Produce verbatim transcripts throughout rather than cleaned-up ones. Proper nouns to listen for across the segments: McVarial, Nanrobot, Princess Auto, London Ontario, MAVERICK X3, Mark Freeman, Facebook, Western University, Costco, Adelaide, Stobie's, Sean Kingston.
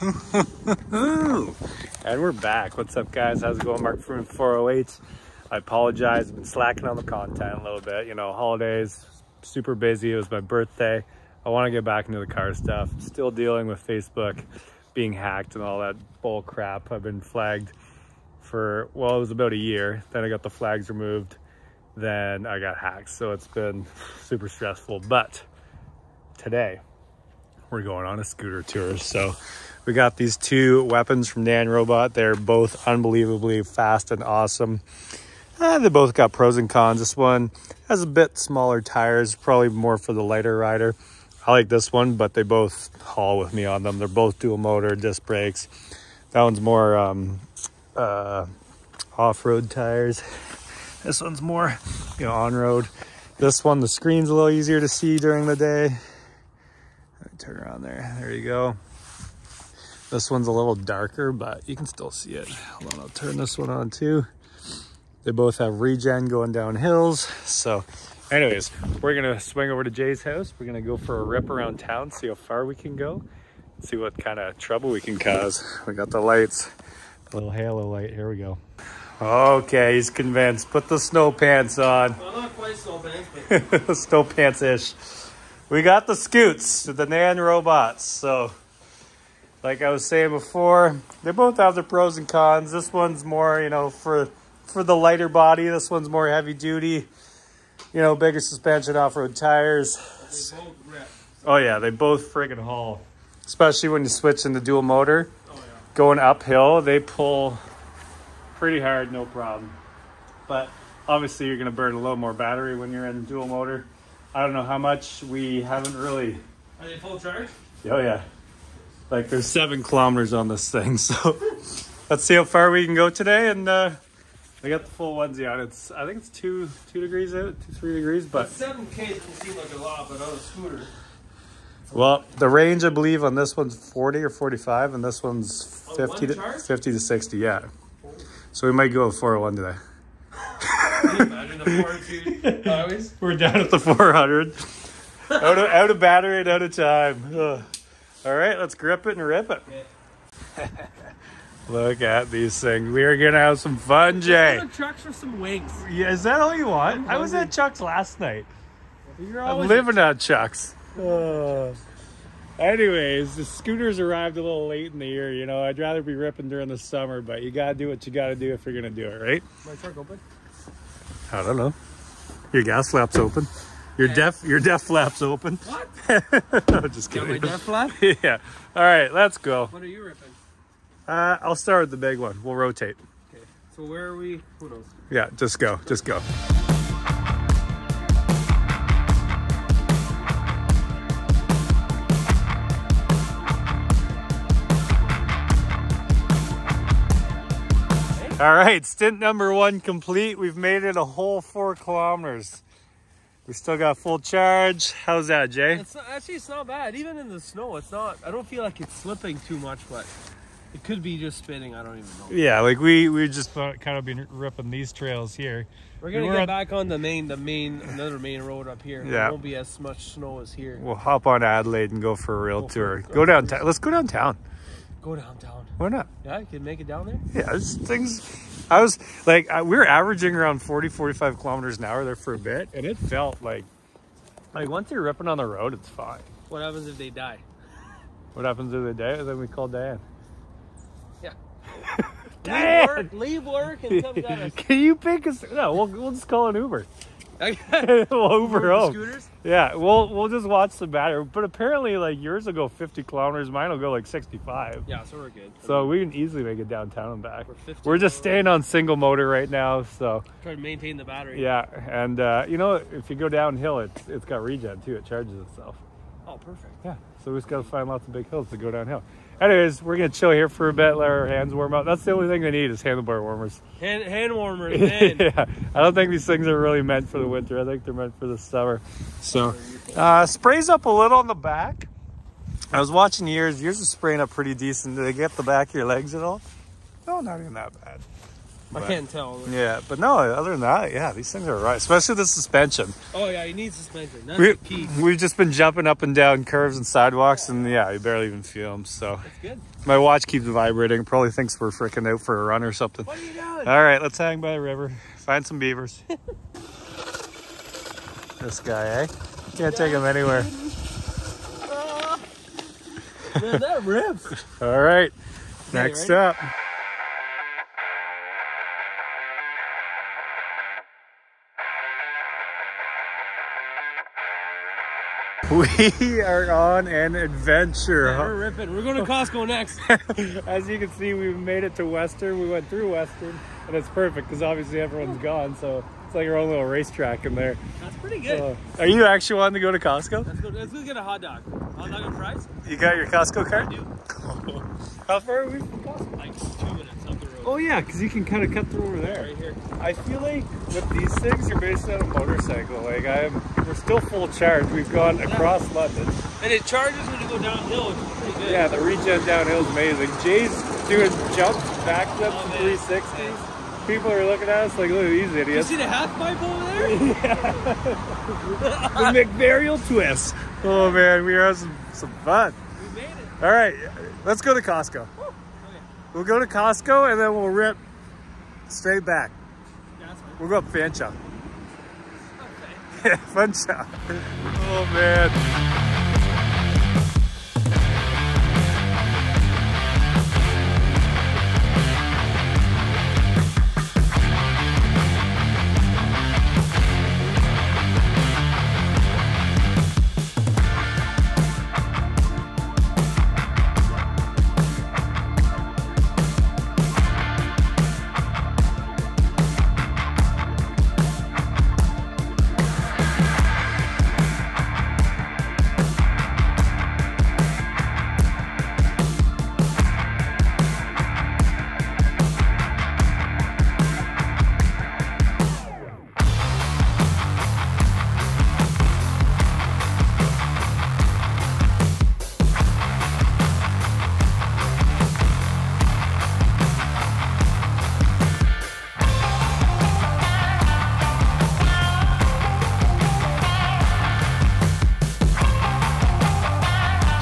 And we're back. What's up, guys? How's it going? Mark from four oh eight. I apologize. I've been slacking on the content a little bit. You know, holidays, super busy. It was my birthday. I want to get back into the car stuff. Still dealing with Facebook being hacked and all that bull crap. I've been flagged for, well, it was about a year. Then I got the flags removed. Then I got hacked. So it's been super stressful. But today, we're going on a scooter tour. So we got these two weapons from Nanrobot. They're both unbelievably fast and awesome. Uh, they both got pros and cons. This one has a bit smaller tires, probably more for the lighter rider. I like this one, but they both haul with me on them. They're both dual motor disc brakes. That one's more um, uh, off-road tires. This one's more, you know, on-road. This one, the screen's a little easier to see during the day. Turn around there. There you go. This one's a little darker, but you can still see it. Hold on, I'll turn this one on too. They both have regen going down hills. So anyways, we're gonna swing over to Jay's house. We're gonna go for a rip around town, see how far we can go, see what kind of trouble we can cause. We got the lights, a little halo light. Here we go. Okay, he's convinced. Put the snow pants on. Well, not quite snow pants, but snow pants-ish. We got the scoots, the Nanrobots. So like I was saying before, they both have their pros and cons. This one's more, you know, for for the lighter body. This one's more heavy duty, you know, bigger suspension, off-road tires. They both rip. Oh yeah, they both friggin' haul. Especially when you switch into dual motor. Oh, yeah. Going uphill, they pull pretty hard, no problem. But obviously you're gonna burn a little more battery when you're in dual motor. I don't know how much. We haven't really... Are they full charge? Oh, yeah. Like, there's seven kilometers on this thing. So let's see how far we can go today. And uh, I got the full onesie on. It's, I think it's two two degrees out, two, three degrees. But seven Ks can seem like a lot, but on a scooter... Well, the range, I believe, on this one's forty or forty-five, and this one's fifty to sixty, yeah. So we might go with four oh one today. Imagine the always. We're down at the four hundred. out, of, out of battery and out of time. Ugh. All right, let's grip it and rip it. Yeah. Look at these things. We are gonna have some fun, Jay. Chucks for some wings. Yeah, is that all you want? I was at Chuck's last night. You're I'm living at Chuck's. Oh. Anyways, the scooters arrived a little late in the year. You know, I'd rather be ripping during the summer, but you gotta do what you gotta do if you're gonna do it, right? My truck open. I don't know. Your gas flap's open. Your yeah. def your def flap's open. What? I'm just kidding. You got my def flap? Yeah. All right, let's go. What are you ripping? Uh, I'll start with the big one. We'll rotate. Okay. So where are we? Who knows? Yeah, just go. Just go. All right, stint number one complete. We've made it a whole four kilometers. We still got full charge. How's that, Jay? It's not, actually, it's not bad. Even in the snow, it's not. I don't feel like it's slipping too much, but it could be just spinning. I don't even know. Yeah, like we we just kind of been ripping these trails here. We're gonna we get on... back on the main, the main, another main road up here. Yeah, there won't be as much snow as here. We'll hop on Adelaide and go for a real go tour. For, go go downtown. Let's go downtown. Go downtown. Why not? Yeah, you can make it down there. Yeah, there's things. I was like, I, we were averaging around forty, forty-five kilometers an hour there for a bit, and it felt like, like once you're ripping on the road, it's fine. What happens if they die? What happens if they die? Then we call Diane. Yeah. Diane, leave work, leave work and comes at us. Can you pick us? No, we'll we'll just call an Uber. We'll Uber home. Scooters? Yeah, we'll we'll just watch the battery. But apparently, like yours will go fifty kilometers, mine will go like sixty-five. Yeah, so we're good. So I mean, we can easily make it downtown and back. We're, we're just staying on single motor right now, so trying to maintain the battery. Yeah, and uh, you know, if you go downhill, it's it's got regen too. It charges itself. Oh, perfect. Yeah, so we just gotta find lots of big hills to go downhill. Anyways, we're gonna chill here for a bit, let our hands warm up. That's the only thing they need is handlebar warmers. Hand, hand warmers, man. Yeah, I don't think these things are really meant for the winter. I think they're meant for the summer. So, uh, sprays up a little on the back. I was watching yours. Yours is spraying up pretty decent. Did they get the back of your legs at all? No, not even that bad. But, I can't tell. Yeah, but no, other than that, yeah, these things are right. Especially the suspension. Oh, yeah, you need suspension. That's we, the key. We've just been jumping up and down curves and sidewalks, yeah. and yeah, you barely even feel them. So. That's good. My watch keeps vibrating. Probably thinks we're freaking out for a run or something. What are you doing? All right, let's hang by the river. Find some beavers. This guy, eh? Can't take him anywhere. Uh, man, that rips. All right, next hey, up. We are on an adventure. Yeah, huh? We're ripping. We're going to Costco next. As you can see, we've made it to Western. We went through Western, and it's perfect because obviously everyone's gone. So it's like our own little racetrack in there. That's pretty good. So, are you actually wanting to go to Costco? Let's go, let's go get a hot dog. Hot dog and fries? You got your Costco card? I do. How far are we from Costco? Like two minutes up the road. Oh, yeah, because you can kind of cut through over there. Right here. I feel like with these things, you're basically on a motorcycle. Like, I am. We're still full charge. We've gone across London. And it charges when you go downhill, which is pretty good. Yeah, the regen downhill is amazing. Jay's doing jumps, backflips, oh, three sixties. People are looking at us like, look at these idiots. You see the half pipe over there? Yeah. The McVarial twist. Oh, man, we are having some, some fun. We made it. All right, let's go to Costco. Woo. Okay. We'll go to Costco, and then we'll rip straight back. That's right. We'll go up Fan Shop. Yeah, fun shot. Oh, man.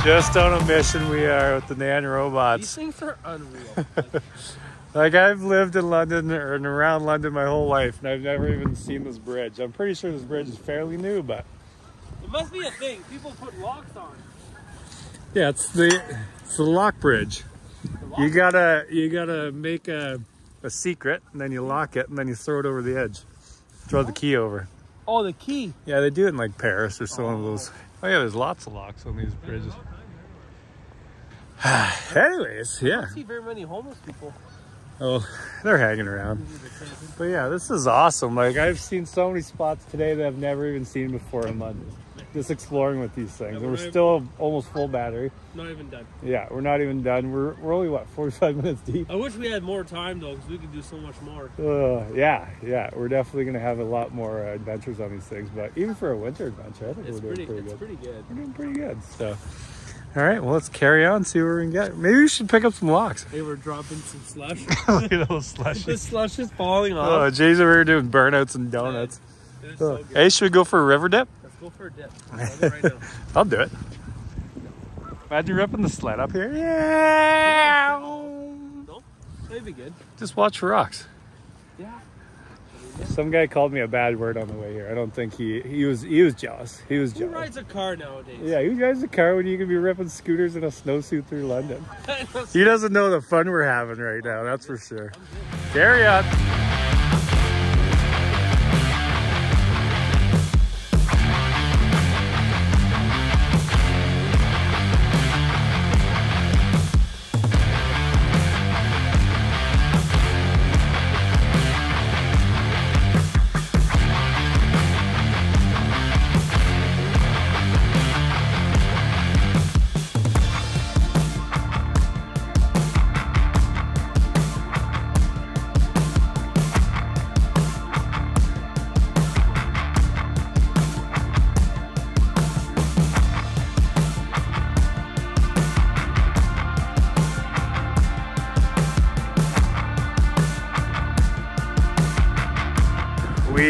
Just on a mission we are with the Nanrobots. These things are unreal. Like, I've lived in London or around London my whole life, and I've never even seen this bridge. I'm pretty sure this bridge is fairly new, but... It must be a thing. People put locks on. Yeah, it's the, it's the lock bridge. The lock you gotta, you gotta make a, a secret, and then you lock it, and then you throw it over the edge. Throw oh. the key over. Oh, the key. Yeah, they do it in, like, Paris or some oh. of those... Oh yeah, there's lots of locks on these bridges. Anyways, yeah. I don't see very many homeless people. Oh, they're hanging around. But yeah, this is awesome. Like, I've seen so many spots today that I've never even seen before in London. Just exploring with these things. Yeah, we're we're still even, almost full battery. Not even done. Yeah, we're not even done. We're, we're only, what, forty-five minutes deep? I wish we had more time, though, because we could do so much more. Uh, yeah, yeah. We're definitely going to have a lot more uh, adventures on these things. But even for a winter adventure, I think it's we're doing pretty, pretty it's good. It's pretty good. We're doing pretty good. So, all right, well, let's carry on, see where we can get. Maybe we should pick up some locks. They were dropping some slush. Look at those slushes. The slush is falling off. Oh, Jay's over here doing burnouts and donuts. Yeah, so good. Hey, should we go for a river dip? Go for a dip. I'll, right now. I'll do it. Imagine ripping the sled up here. Yeah. Nope. That'd be good. Just watch for rocks. Yeah. Some guy called me a bad word on the way here. I don't think he he was he was jealous. He was Who jealous. Who rides a car nowadays? Yeah, who rides a car when you can be ripping scooters in a snowsuit through London? He doesn't know the fun we're having right now. That's for sure. Carry on.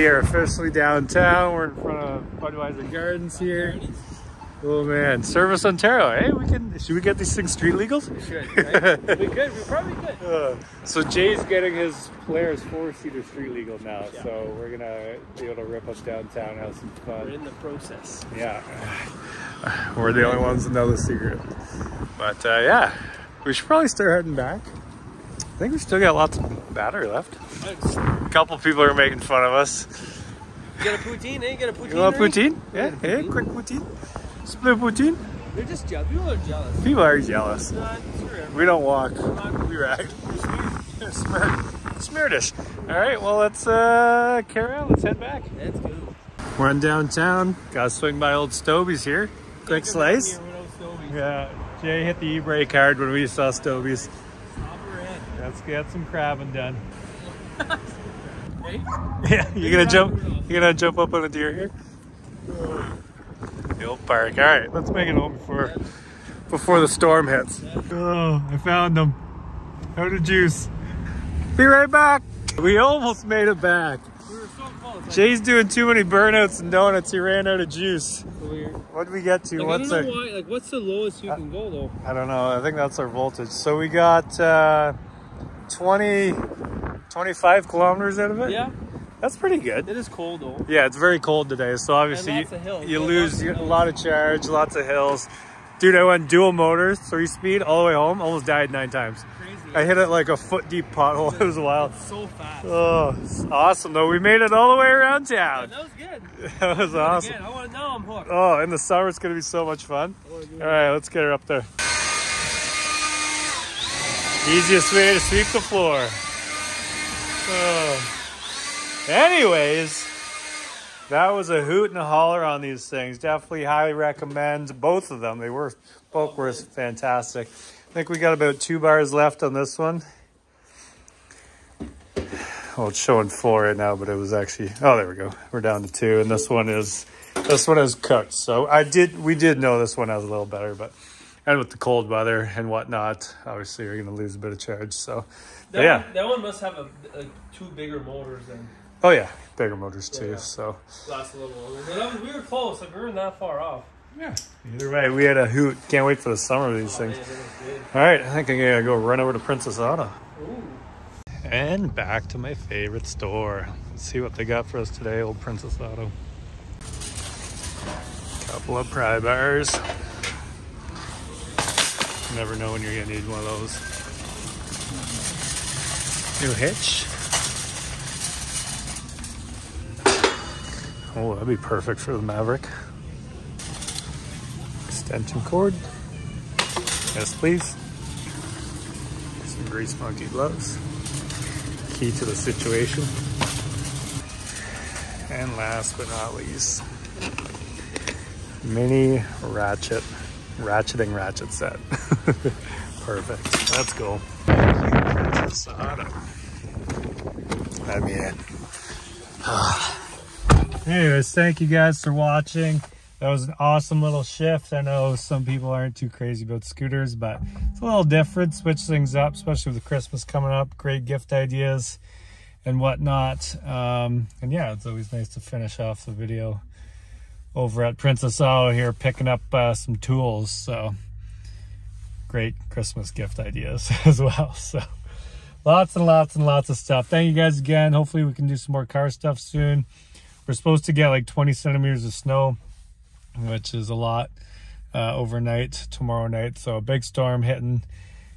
we are officially downtown. We're in front of Budweiser Gardens here. Oh man, Service Ontario, eh? We can, should we get these things street legals? We should, right? We could, we probably could. Uh, so Jay's getting his Players four-seater street legal now, yeah. So we're gonna be able to rip us downtown and have some fun. We're in the process. Yeah. We're the only ones that know the secret. But uh, yeah, we should probably start heading back. I think we still got lots of battery left. Thanks. A couple people are making fun of us. You got a poutine, eh? You got a poutine? You want a poutine? Yeah, yeah, poutine. Yeah, quick poutine. Split poutine? They're just jealous. People are jealous. People are jealous. No, we don't walk. We ride. They're smirdish. Alright, well let's uh, carry on. Let's head back. Let's go. We're in downtown. Gotta swing by Old Stobie's here. Quick slice. Yeah, Jay hit the e-brake hard when we saw Stobie's. Let's get some crabbing done. Right? Yeah, you gonna jump you gonna jump up on a deer here? The old park. Alright, let's make it home before before the storm hits. Oh, I found them. Out of juice. Be right back. We almost made it back. We were so close. Jay's doing too many burnouts and donuts. He ran out of juice. Weird. What did we get to? Like, what's I don't know our, why, like what's the lowest you uh, can go though? I don't know. I think that's our voltage. So we got uh, twenty, twenty-five kilometers out of it. Yeah. That's pretty good. It is cold though. Yeah, it's very cold today. So obviously you, you yeah, lose you, a lot of charge, lots of hills. Dude, I went dual motors, three speed, all the way home. Almost died nine times. Crazy. I hit it like a foot deep pothole. It was wild. It's so fast. Oh, it's awesome though. We made it all the way around town. Yeah, that was good. That was awesome. Again. I want to know I'm hooked. Oh, in the summer it's gonna be so much fun. All right, let's get her up there. Easiest way to sweep the floor. Oh. Anyways, that was a hoot and a holler on these things. Definitely highly recommend both of them. They were both were fantastic. I think we got about two bars left on this one. Well, it's showing four right now, but it was actually, oh, there we go. We're down to two, and this one is this one is cooked. So I did we did know this one has a little better, but and with the cold weather and whatnot, obviously you're going to lose a bit of charge. So that yeah, one, that one must have a, a two bigger motors than. Oh yeah, bigger motors too. Yeah. So last a little longer. But that was, we were close. Like we weren't that far off. Yeah. Either way, we had a hoot. Can't wait for the summer of these oh, things. Man, all right, I think I'm gonna go run over to Princess Auto. Ooh. And back to my favorite store. Let's see what they got for us today, Old Princess Auto. Couple of pry bars. You never know when you're gonna need one of those. New hitch. Oh, that'd be perfect for the Maverick. Extension cord. Yes, please. Some grease monkey gloves. Key to the situation. And last but not least, mini ratchet. Ratcheting ratchet set. Perfect. Let's go. Princess Auto. Let me in. Anyways, thank you guys for watching. That was an awesome little shift. I know some people aren't too crazy about scooters, but it's a little different. Switch things up, especially with Christmas coming up. Great gift ideas and whatnot. Um, and yeah, it's always nice to finish off the video over at Princess Auto here, picking up uh, some tools. So great Christmas gift ideas as well. So lots and lots and lots of stuff. Thank you guys again. Hopefully we can do some more car stuff soon. We're supposed to get like twenty centimeters of snow, which is a lot uh, overnight, tomorrow night. So a big storm hitting.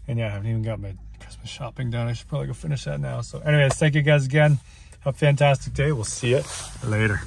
And yeah, I haven't even got my Christmas shopping done. I should probably go finish that now. So anyways, thank you guys again. Have a fantastic day. We'll see you later.